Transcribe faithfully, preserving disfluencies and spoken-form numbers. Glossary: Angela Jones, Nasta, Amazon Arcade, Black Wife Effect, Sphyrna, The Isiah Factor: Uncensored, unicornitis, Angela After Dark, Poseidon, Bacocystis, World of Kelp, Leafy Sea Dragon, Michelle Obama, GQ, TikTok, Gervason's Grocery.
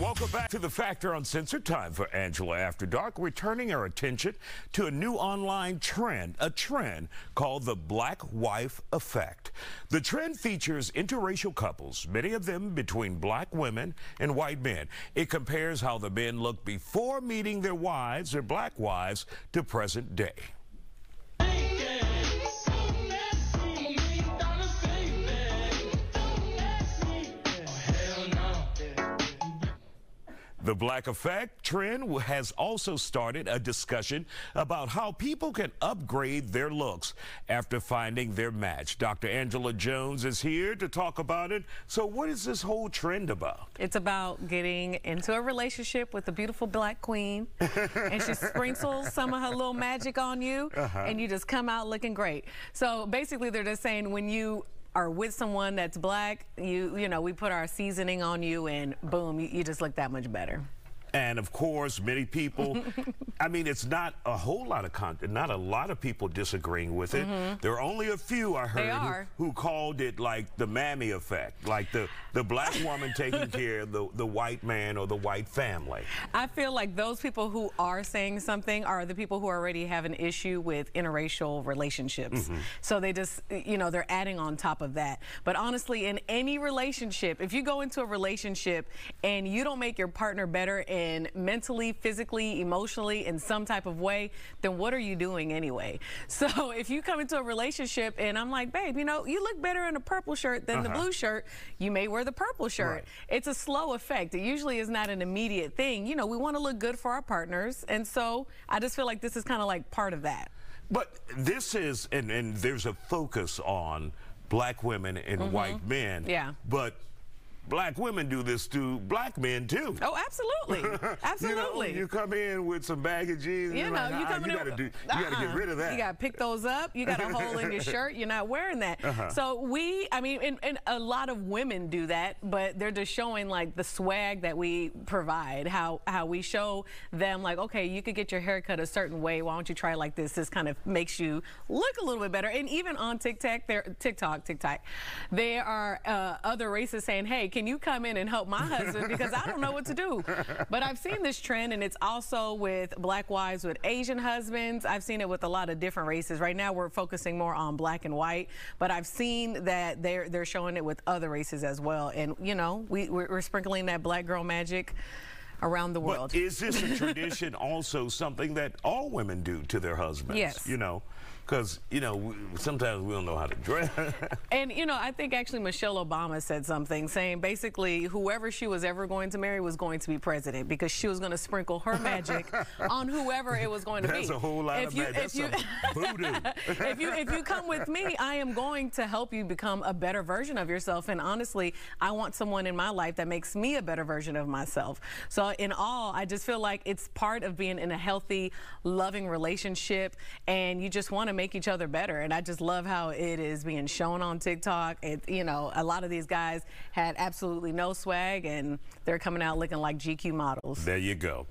welcome back to The Factor Uncensored. Time for Angela After Dark. We're turning our attention to a new online trend, a trend called the Black Wife Effect. The trend features interracial couples, many of them between black women and white men. It compares how the men look before meeting their wives or black wives to present day. The Black Effect trend has also started a discussion about how people can upgrade their looks after finding their match. Doctor Angela Jones is here to talk about it. So what is this whole trend about? It's about getting into a relationship with a beautiful black queen, and she sprinkles some of her little magic on you, uh-huh. and you just come out looking great. So basically they're just saying when you are with someone that's black, you you know, we put our seasoning on you and boom, you, you just look that much better. And of course, many people, I mean, it's not a whole lot of content, not a lot of people disagreeing with it. Mm-hmm. There are only a few, I heard, who, who called it like the mammy effect, like the, the black woman taking care of the, the white man or the white family. I feel like those people who are saying something are the people who already have an issue with interracial relationships. Mm-hmm. So they just, you know, they're adding on top of that. But honestly, in any relationship, if you go into a relationship and you don't make your partner better and mentally, physically, emotionally, in some type of way, then what are you doing anyway? So if you come into a relationship and I'm like, babe, you know, you look better in a purple shirt than uh-huh. the blue shirt, you may wear the purple shirt. Right. It's a slow effect. It usually is not an immediate thing. You know, we want to look good for our partners. And so I just feel like this is kind of like part of that. But this is, and, and there's a focus on black women and mm-hmm. white men. Yeah. But black women do this to black men too. Oh, absolutely, absolutely. You know, you come in with some baggage jeans. You know, like, you, ah, you gotta in, do. You uh-uh. gotta get rid of that. You gotta pick those up. You got a hole in your shirt. You're not wearing that. Uh-huh. So we, I mean, and, and a lot of women do that, but they're just showing like the swag that we provide. How how we show them like, okay, you could get your haircut a certain way. Why don't you try like this? This kind of makes you look a little bit better. And even on TikTok, there TikTok, TikTok, there are uh, other races saying, hey, can you come in and help my husband because I don't know what to do. But I've seen this trend, and it's also with black wives with Asian husbands. I've seen it with a lot of different races. Right now we're focusing more on black and white, but I've seen that they're they're showing it with other races as well. And you know, we, we're, we're sprinkling that black girl magic around the world. But is this a tradition also something that all women do to their husbands? Yes. You know, because, you know, sometimes we don't know how to dress. And, you know, I think actually Michelle Obama said something saying basically whoever she was ever going to marry was going to be president because she was going to sprinkle her magic on whoever it was going to That's be. That's a whole lot if of you, magic. If That's you, some voodoo. if, you, if you come with me, I am going to help you become a better version of yourself. And honestly, I want someone in my life that makes me a better version of myself. So in all, I just feel like it's part of being in a healthy, loving relationship, and you just want to make each other better. And I just love how it is being shown on TikTok. It, you know, a lot of these guys had absolutely no swag and they're coming out looking like G Q models. There you go.